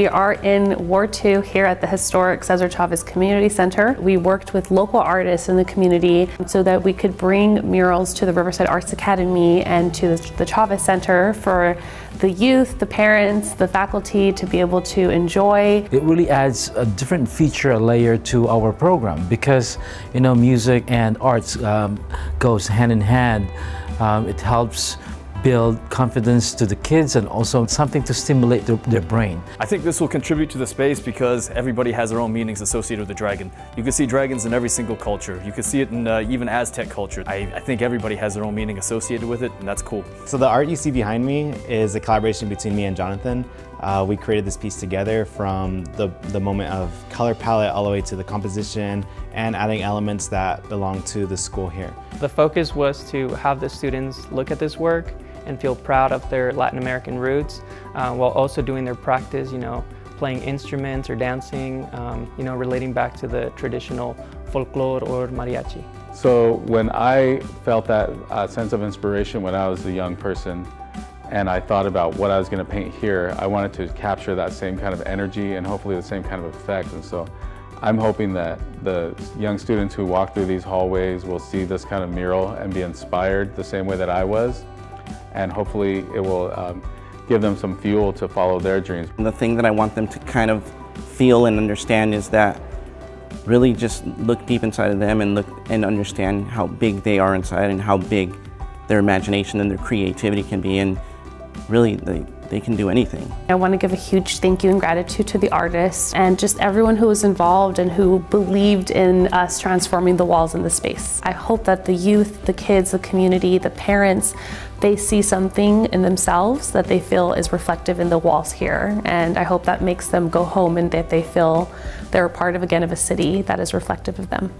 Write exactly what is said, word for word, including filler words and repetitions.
We are in Ward two here at the historic Cesar Chavez Community Center. We worked with local artists in the community so that we could bring murals to the Riverside Arts Academy and to the Chavez Center for the youth, the parents, the faculty to be able to enjoy. It really adds a different feature, a layer to our program because, you know, music and arts um, goes hand in hand. Um, it helps build confidence to the kids and also something to stimulate their, their brain. I think this will contribute to the space because everybody has their own meanings associated with the dragon. You can see dragons in every single culture. You can see it in uh, even Aztec culture. I, I think everybody has their own meaning associated with it, and that's cool. So the art you see behind me is a collaboration between me and Jonathan. Uh, we created this piece together from the, the moment of color palette all the way to the composition and adding elements that belong to the school here. The focus was to have the students look at this work and feel proud of their Latin American roots uh, while also doing their practice, you know, playing instruments or dancing, um, you know, relating back to the traditional folklore or mariachi. So when I felt that uh, sense of inspiration when I was a young person, and I thought about what I was going to paint here, I wanted to capture that same kind of energy and hopefully the same kind of effect. And so I'm hoping that the young students who walk through these hallways will see this kind of mural and be inspired the same way that I was. And hopefully it will um, give them some fuel to follow their dreams. And the thing that I want them to kind of feel and understand is that really just look deep inside of them and look and understand how big they are inside and how big their imagination and their creativity can be. And really, they, they can do anything. I want to give a huge thank you and gratitude to the artists and just everyone who was involved and who believed in us transforming the walls in the space. I hope that the youth, the kids, the community, the parents, they see something in themselves that they feel is reflective in the walls here. And I hope that makes them go home and that they feel they're a part of, again, of a city that is reflective of them.